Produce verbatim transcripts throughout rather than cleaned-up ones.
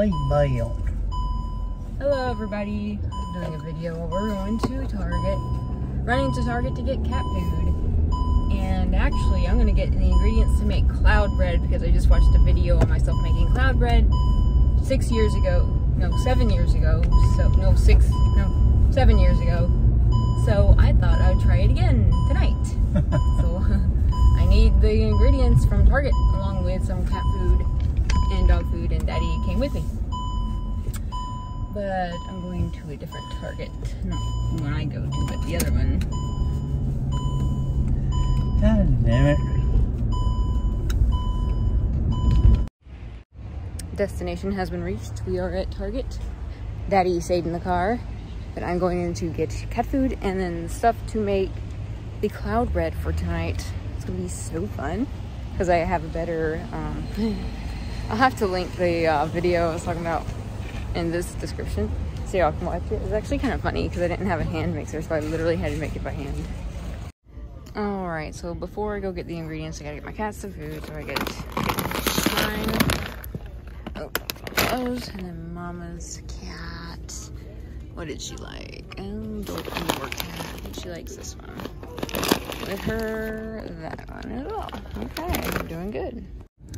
seat belt. Hello everybody, I'm doing a video. We're going to Target, running to Target to get cat food. And actually I'm gonna get the ingredients to make cloud bread because I just watched a video on myself making cloud bread six years ago, no, seven years ago. So, no, six, no, seven years ago. So I thought I would try it again tonight. So I need the ingredients from Target along with some cat food and dog food, and Daddy came with me. But I'm going to a different Target. Not the one I go to, but the other one. God damn it. Destination has been reached. We are at Target. Daddy stayed in the car. But I'm going in to get cat food and then stuff to make the cloud bread for tonight. It's gonna be so fun because I have a better, um, I'll have to link the uh, video I was talking about in this description so y'all can watch it. It was actually kind of funny because I didn't have a hand mixer, so I literally had to make it by hand. All right, so before I go get the ingredients, I gotta get my cats some food. So I get mine, oh, those, and then Mama's cat. What did she like? And the more cat. She likes this one. With her, that one as well. Okay, I'm doing good.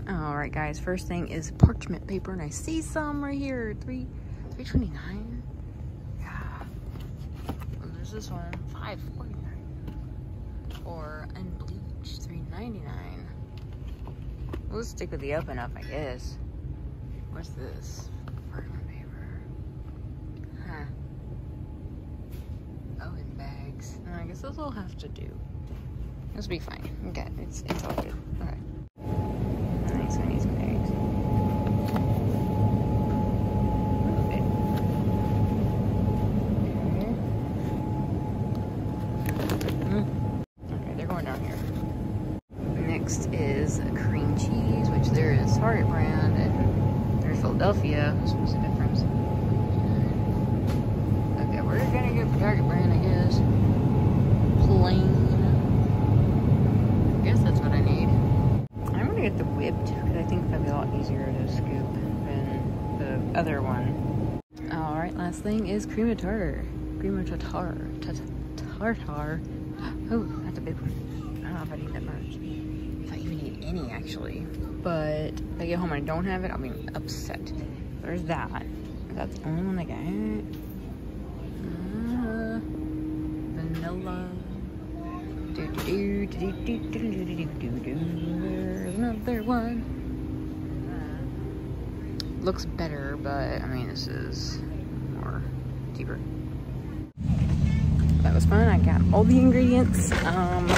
All right, guys. First thing is parchment paper, and I see some right here. Three, three twenty-nine. Yeah. And there's this one, five forty-nine. Or unbleached, three ninety-nine. We'll stick with the up and up, I guess. What's this? Parchment paper. Huh. Oh, and bags. No, I guess those will have to do. This will be fine. Okay, it's it's all good. Okay. Nice, nice bags. Okay. Okay, they're going down here. Next is a cream cheese, which there is Target brand, and there's Philadelphia. What's the difference? Okay, we're gonna get the Target brand, I guess. Plain. I guess that's what I need. Get the whipped because I think that'd be a lot easier to scoop than the other one. All right, last thing is cream of tartar, cream of tartar, tartar. Oh, that's a big one. I don't know if I need that much. If I even need any actually, but if I get home and I don't have it, I'll be upset. There's that. That's the only one I got. Uh, vanilla. Do do do do do do do do do. Another one. Looks better, but I mean, this is more deeper. That was fun. I got all the ingredients um,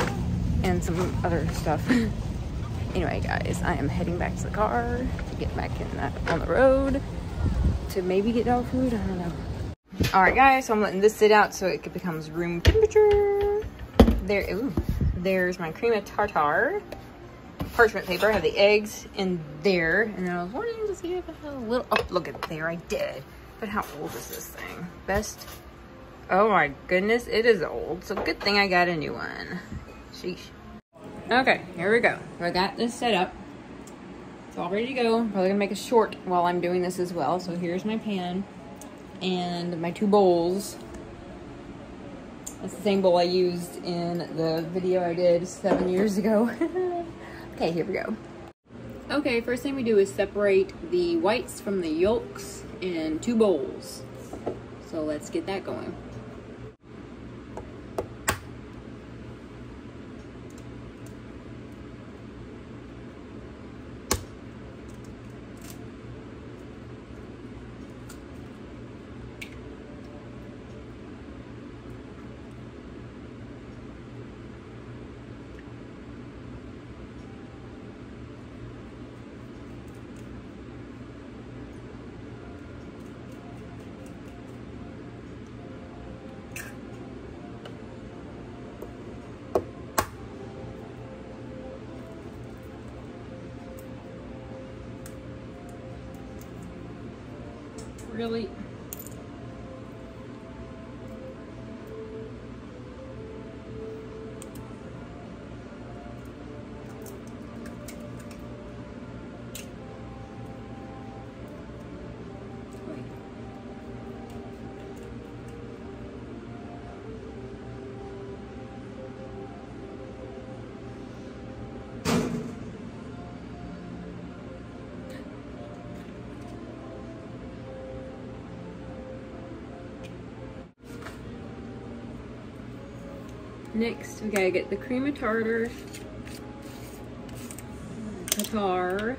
and some other stuff. Anyway, guys, I am heading back to the car to get back in that, on the road to maybe get dog food. I don't know. All right, guys, so I'm letting this sit out so it becomes room temperature. There, ooh, there's my cream of tartar. Parchment paper, I have the eggs in there, and then I was wanting to see if I had a little, oh, look at there, I did. But how old is this thing? Best, oh my goodness, it is old, so good thing I got a new one. Sheesh. Okay, here we go. I got this set up. It's all ready to go. I'm probably gonna make a short while I'm doing this as well. So here's my pan and my two bowls. That's the same bowl I used in the video I did seven years ago. Okay, here we go. Okay, first thing we do is separate the whites from the yolks in two bowls. So let's get that going. Really? Next, we gotta get the cream of tartar. Tartar.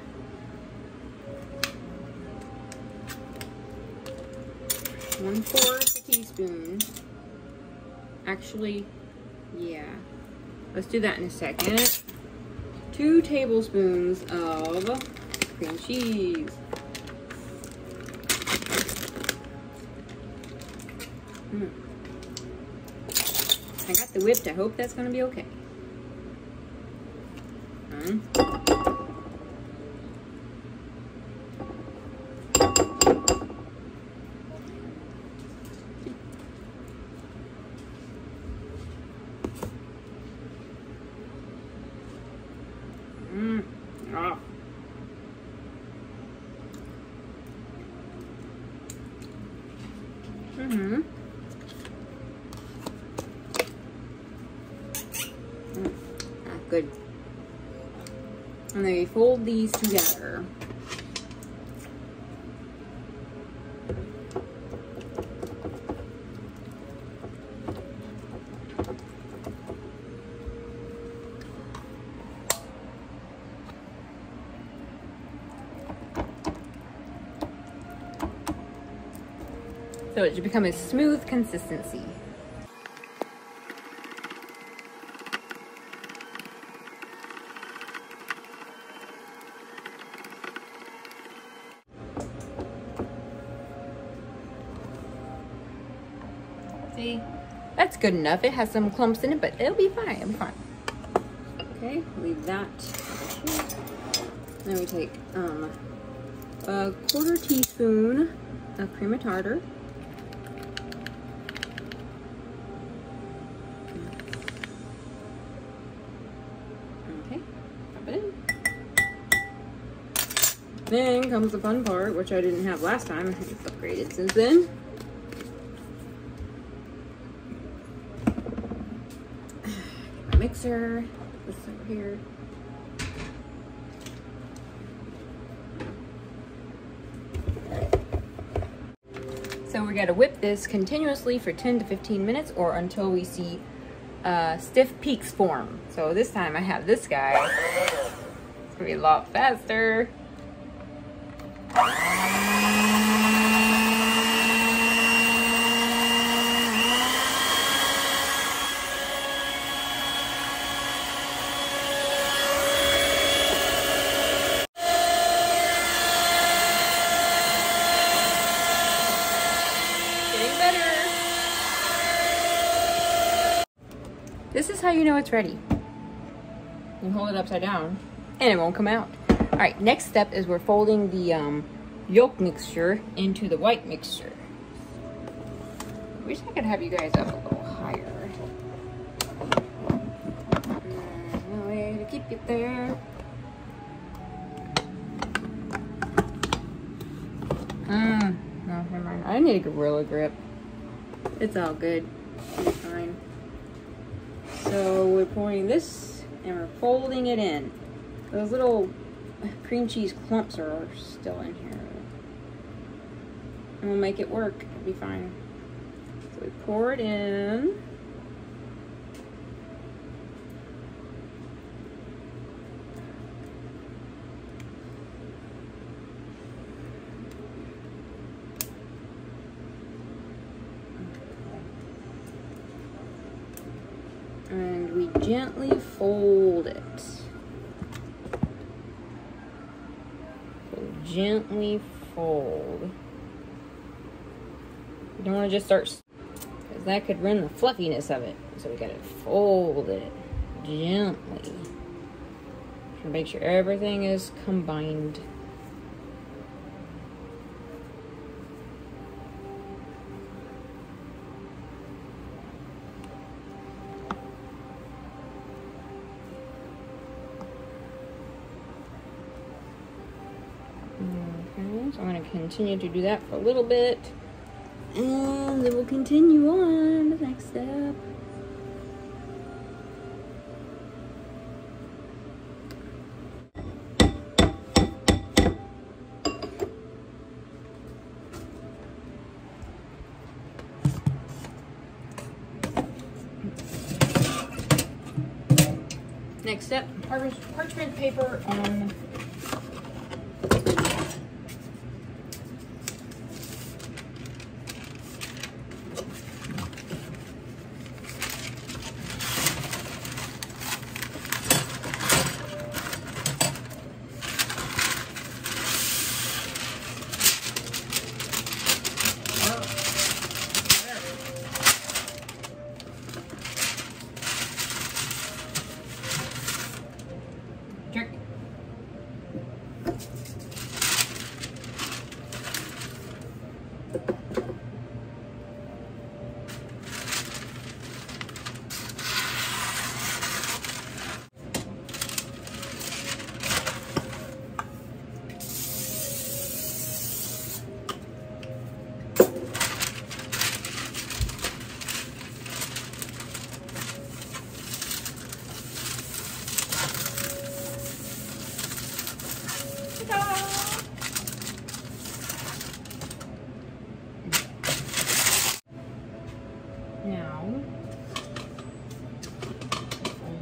One fourth a teaspoon. Actually, yeah. Let's do that in a second. Two tablespoons of cream cheese. Mm. I got the whipped. I hope that's going to be okay. Mm. Mm. Ah. Mm-hmm. Good. And then we fold these together. So it should become a smooth consistency. See, that's good enough. It has some clumps in it, but it'll be fine. It'll be fine. Okay, leave that. Then we take um, a quarter teaspoon of cream of tartar. Okay, pop it in. Then comes the fun part, which I didn't have last time. It's upgraded since then. Mixer, this over here. So we gotta whip this continuously for ten to fifteen minutes or until we see uh, stiff peaks form. So this time I have this guy. It's gonna be a lot faster. This is how you know it's ready. You hold it upside down and it won't come out. All right, next step is we're folding the um, yolk mixture into the white mixture. I wish I could have you guys up a little higher. There's no way to keep it there. Mm, no, never mind. I need a gorilla grip. It's all good. It's fine. So we're pouring this and we're folding it in. Those little cream cheese clumps are still in here. And we'll make it work. It'll be fine. So we pour it in. And we gently fold it. So gently fold. You don't want to just start, because that could ruin the fluffiness of it. So we gotta fold it gently. And make sure everything is combined. So I'm going to continue to do that for a little bit, and then we'll continue on the next step. Next step, parchment paper on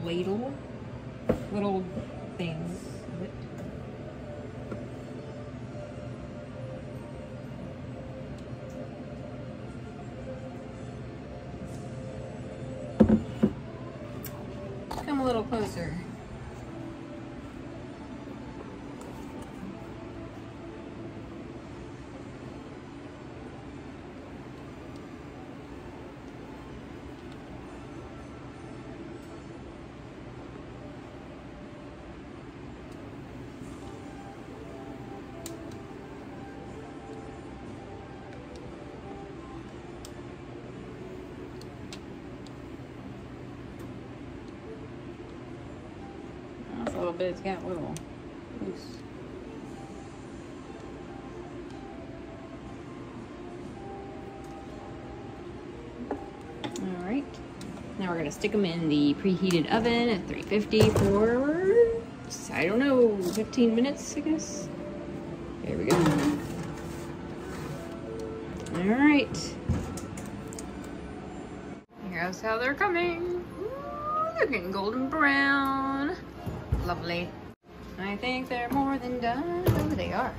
ladle, little things of it. Come a little closer. But it's got a little loose. All right, now we're gonna stick them in the preheated oven at three fifty for, I don't know, fifteen minutes, I guess. There we go. All right. Here's how they're coming. Ooh, they're getting golden brown. Lovely. I think they're more than done. Oh, they are.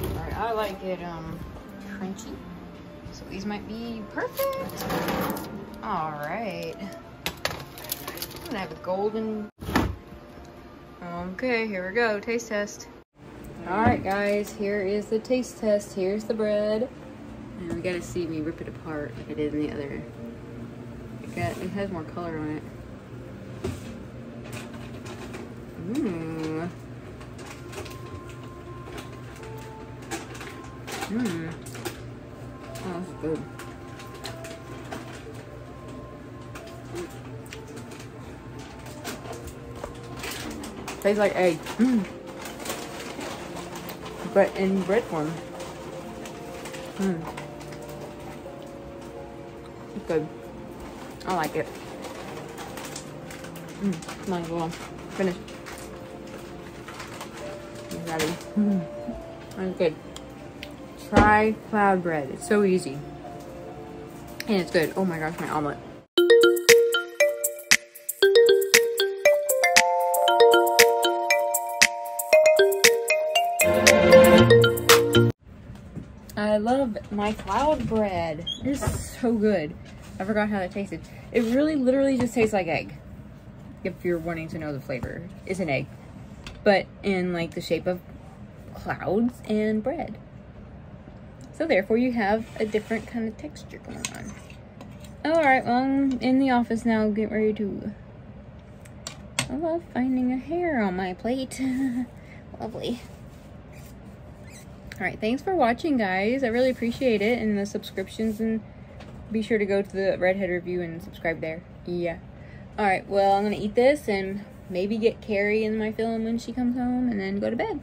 Alright, I like it um crunchy. So these might be perfect. Alright. I'm gonna have a golden. Okay, here we go. Taste test. Alright guys, here is the taste test. Here's the bread. And we gotta see me rip it apart like I did in the other. It got it has more color on it. Mmm. Mmm. Oh, that's good. Tastes like egg. Mm. But in bread form. Mmm. It's good. I like it. Mmm. Might as well finish. Mm. I'm good. Try cloud bread. It's so easy. And it's good. Oh my gosh, my omelet. I love my cloud bread. It's so good. I forgot how that tasted. It really literally just tastes like egg. If you're wanting to know the flavor, it's an egg. But in like the shape of clouds and bread. So therefore you have a different kind of texture going on. Alright, well I'm in the office now, get ready to... I love finding a hair on my plate. Lovely. Alright, thanks for watching guys. I really appreciate it and the subscriptions, and be sure to go to the Redhead Review and subscribe there. Yeah. Alright, well I'm gonna eat this and maybe get Carrie in my film when she comes home and then go to bed.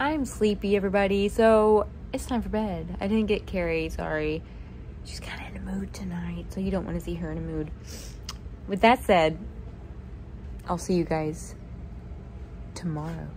I'm sleepy, everybody, so it's time for bed. I didn't get Carrie, sorry. She's kind of in a mood tonight, so you don't want to see her in a mood. With that said, I'll see you guys tomorrow.